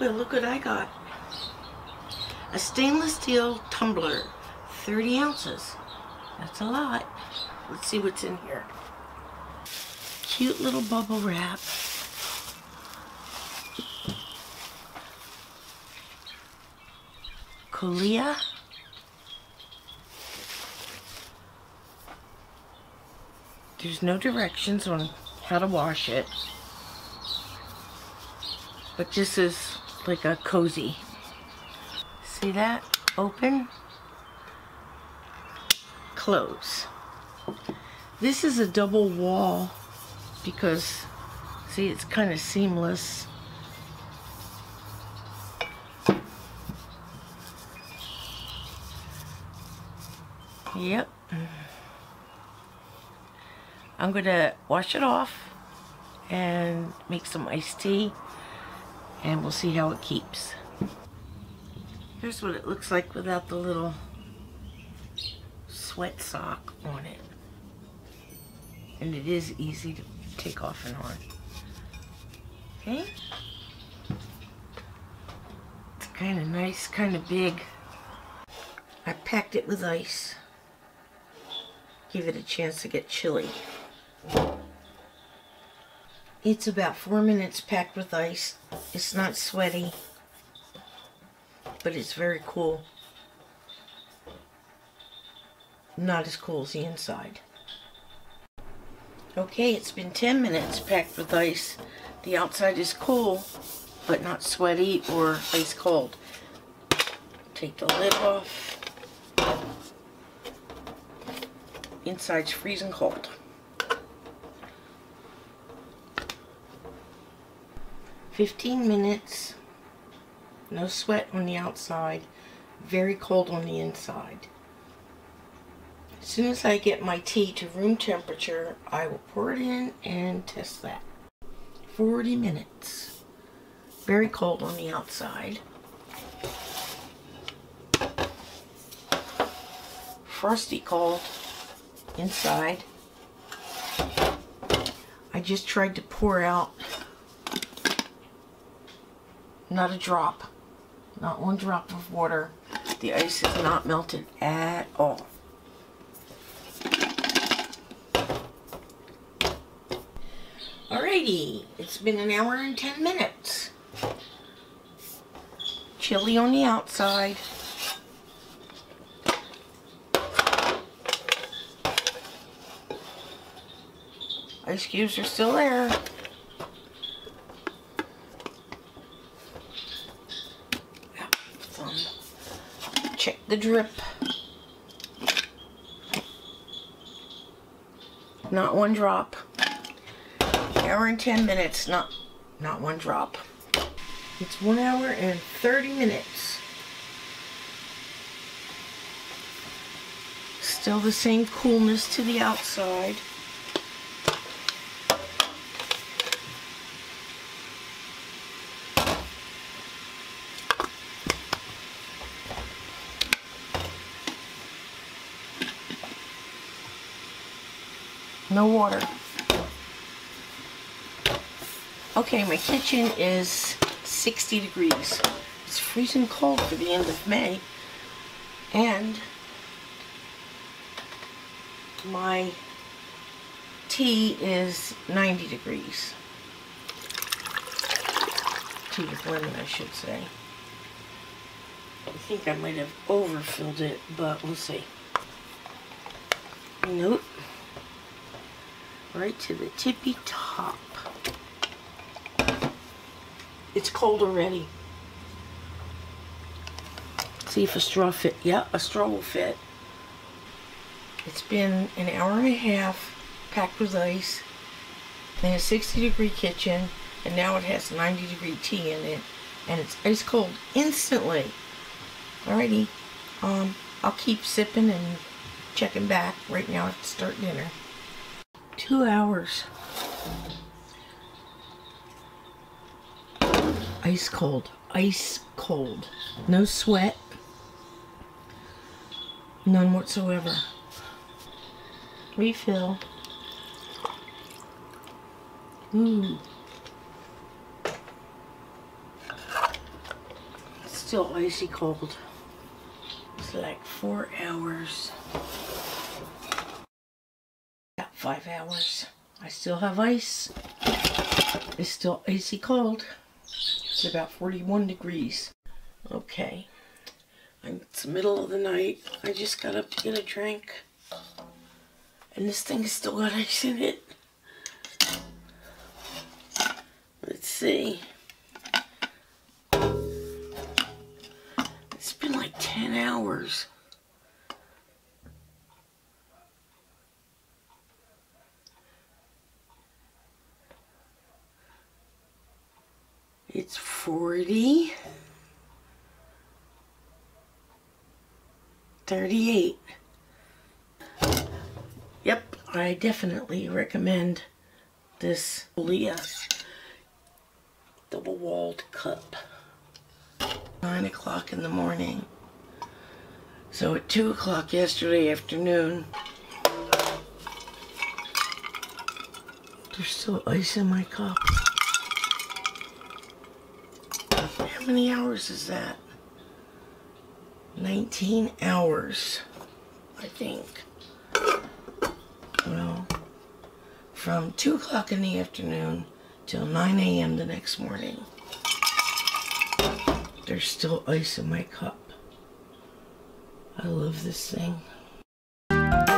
Well, look what I got. A stainless steel tumbler, 30 ounces. That's a lot. Let's see what's in here. Cute little bubble wrap. Kollea. There's no directions on how to wash it, but this is like a cozy. See that? Open, close. This is a double wall because, see, it's kind of seamless. Yep. I'm gonna wash it off and make some iced tea, and we'll see how it keeps. Here's what it looks like without the little sweat sock on it. And it is easy to take off and on. Okay? It's kind of nice, kind of big. I packed it with ice. Give it a chance to get chilly. It's about 4 minutes packed with ice. It's not sweaty, but it's very cool. Not as cool as the inside. Okay, it's been 10 minutes packed with ice. The outside is cool, but not sweaty or ice cold. Take the lid off. Inside's freezing cold. . 15 minutes, no sweat on the outside, very cold on the inside. As soon as I get my tea to room temperature, I will pour it in and test that. 40 minutes, very cold on the outside. Frosty cold inside. I just tried to pour out. Not a drop, not one drop of water. The ice is not melted at all. Alrighty, it's been an hour and 10 minutes. Chilly on the outside. Ice cubes are still there. Check the drip. Not one drop. Hour and 10 minutes, not one drop. It's 1 hour and 30 minutes. Still the same coolness to the outside. No water. Okay, my kitchen is 60 degrees. It's freezing cold for the end of May. And my tea is 90 degrees. Tea with lemon, I should say. I think I might have overfilled it, but we'll see. Nope. Right to the tippy top. It's cold already. Let's see if a straw fit. Yeah, a straw will fit. It's been an hour and a half packed with ice in a 60-degree kitchen, and now it has 90-degree tea in it, and it's ice cold instantly. Alrighty, I'll keep sipping and checking back. Right now I have to start dinner. 2 hours. Ice cold, ice cold. No sweat, none whatsoever. Refill. Ooh. still icy cold. It's like 4 hours. Yeah, 5 hours. I still have ice. It's still icy cold. It's about 41 degrees. Okay. It's the middle of the night. I just got up to get a drink. And this thing's still got ice in it. Let's see. It's been like 10 hours. It's 40. 38. Yep, I definitely recommend this Kollea double-walled cup. 9 o'clock in the morning. So at 2 o'clock yesterday afternoon, there's still ice in my cup. How many hours is that? 19 hours, I think. Well, from 2 o'clock in the afternoon till 9 a.m. the next morning, there's still ice in my cup. I love this thing.